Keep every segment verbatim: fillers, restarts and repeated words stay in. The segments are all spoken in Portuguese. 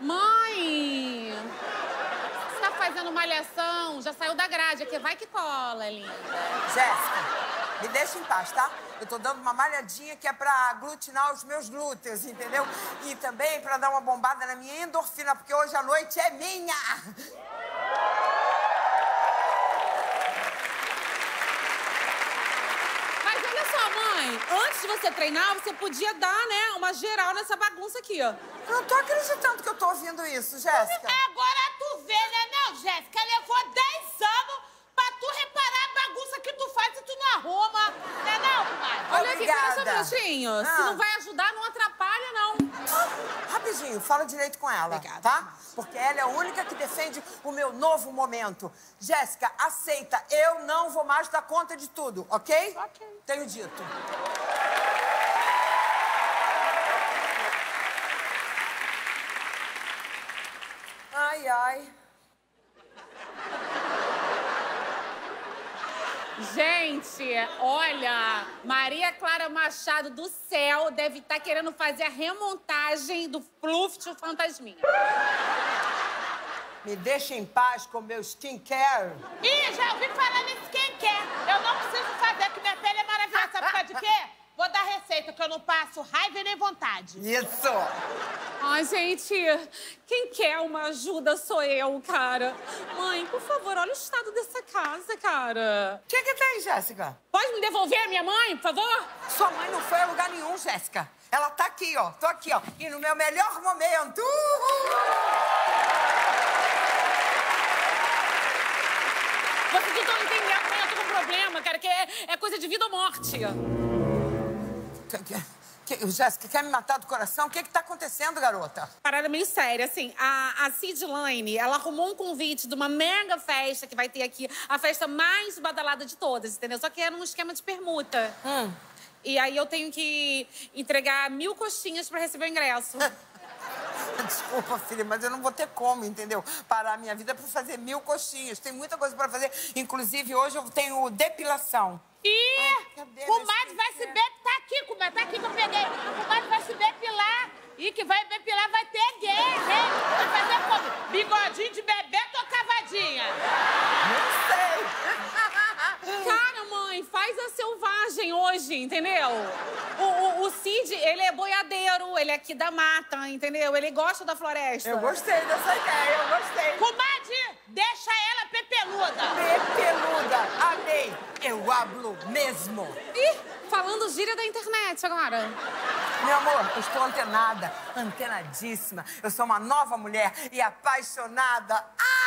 Mãe! Você tá fazendo malhação, já saiu da grade aqui. Vai que cola, linda. Jéssica, me deixa em paz, tá? Eu tô dando uma malhadinha que é pra aglutinar os meus glúteos, entendeu? E também pra dar uma bombada na minha endorfina, porque hoje a noite é minha! Antes de você treinar, você podia dar, né, uma geral nessa bagunça aqui, ó. Eu não tô acreditando que eu tô ouvindo isso, Jéssica. Agora tu vê, né, não, Jéssica? Levou dez anos pra tu reparar a bagunça que tu faz e tu não arruma, né, não, pai? Olha aqui, pera só um minutinho. Ah. Se não vai ajudar, não atrapalha, não. Ah, rapidinho, fala direito com ela, obrigada, tá? Porque ela é a única que defende o meu novo momento. Jéssica, aceita, eu não vou mais dar conta de tudo, ok? Ok. Tenho dito. Ai, ai. Gente, olha, Maria Clara Machado do céu deve estar tá querendo fazer a remontagem do Pluft o Fantasminho. Me deixa em paz com meu skincare. Ih, já ouvi falar em skincare. Eu não preciso fazer, porque minha pele é maravilhosa. Sabe por causa de quê? Vou dar receita, que eu não passo raiva e nem vontade. Isso! Ai, gente, quem quer uma ajuda sou eu, cara. Mãe, por favor, olha o estado dessa casa, cara. O que que tem, Jéssica? Pode me devolver a minha mãe, por favor? Sua mãe não foi a lugar nenhum, Jéssica. Ela tá aqui, ó. Tô aqui, ó. E no meu melhor momento. Vocês não estão entendendo, mãe. Eu tô com um problema, cara, que é, é coisa de vida ou morte. Jéssica, quer me matar do coração? O que é que tá acontecendo, garota? Parada meio séria, assim, a, a Cid Laine, ela arrumou um convite de uma mega festa que vai ter aqui, a festa mais badalada de todas, entendeu? Só que era um esquema de permuta. Hum. E aí eu tenho que entregar mil coxinhas pra receber o ingresso. Desculpa, filha, mas eu não vou ter como, entendeu? Parar a minha vida pra fazer mil coxinhas. Tem muita coisa pra fazer, inclusive hoje eu tenho depilação. E o Mate vai se depilar, tá aqui, comadre, tá aqui que eu peguei. O Mate vai se depilar e que vai depilar vai ter gay, hein? Vai fazer como? Bigodinho de Bebeto ou cavadinha? Não sei. Cara, mãe, faz a selvagem hoje, entendeu? O, o, o Cid, ele é boiadeiro, ele é aqui da mata, entendeu? Ele gosta da floresta. Eu gostei dessa ideia, eu gostei. Comadre, deixa ela pepeluda. Pepeluda, amei. Eu hablo mesmo. Ih, falando gíria da internet agora. Meu amor, eu estou antenada, antenadíssima. Eu sou uma nova mulher e apaixonada.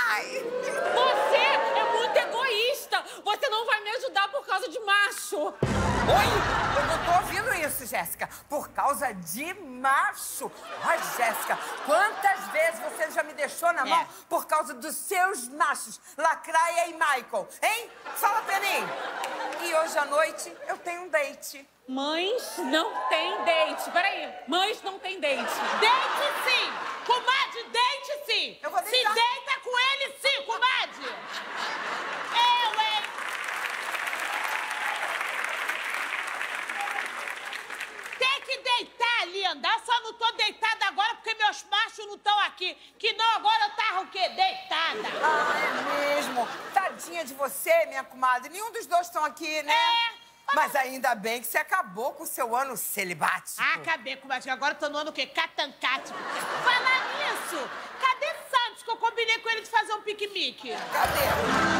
Ai! Você é muito egoísta. Você não vai me ajudar por causa de macho. Oi? Eu não tô ouvindo isso, Jéssica. Por causa de macho. Ai, Jéssica, quantas vezes você já me deixou na mão é. por causa dos seus machos, Lacraia e Michael, hein? Fala, Ferinho. E hoje à noite eu tenho um date. Mães não tem date. Peraí. Mães não tem date. Date sim! Comadre, date sim! Eu vou Se deita com ele sim, comadre! Eu, hein? Tem que deitar, linda. Eu só não tô deitada agora porque meus machos não estão aqui. Que não, agora eu tava o quê? Deitada. Ah, é mesmo? Tadinha de você, minha comadre. Nenhum dos dois estão aqui, né? É. Mas ainda bem que você acabou com o seu ano celibático. Ah, acabei, comadre. Agora tô no ano o quê? Catancático. Falar nisso, cadê Santos, que eu combinei com ele de fazer um piquenique? Cadê?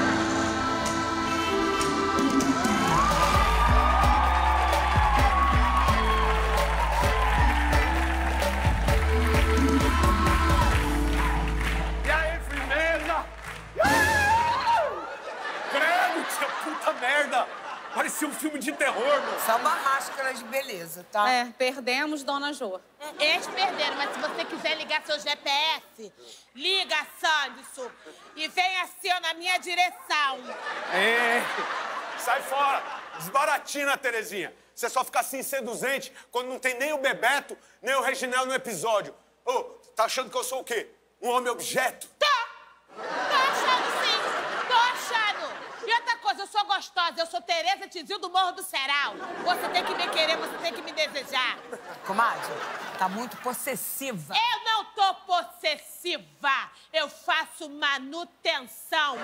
Parecia um filme de terror, mano. Só uma máscara de beleza, tá? É, perdemos Dona Jo. Eles perderam, mas se você quiser ligar seu G P S, liga, Sanderson, e vem assim, ó, na minha direção. É, sai fora. Desbaratina, Terezinha. Você só fica assim seduzente quando não tem nem o Bebeto, nem o Reginaldo no episódio. Ô, oh, tá achando que eu sou o quê? Um homem objeto? Tá. Tô achando, sim. Tô achando. E outra coisa, eu sou gostosa, eu sou Tereza Tizil do Morro do Ceral. Você tem que me querer, você tem que me desejar. Comadre, tá muito possessiva. Eu não tô possessiva, eu faço manutenção.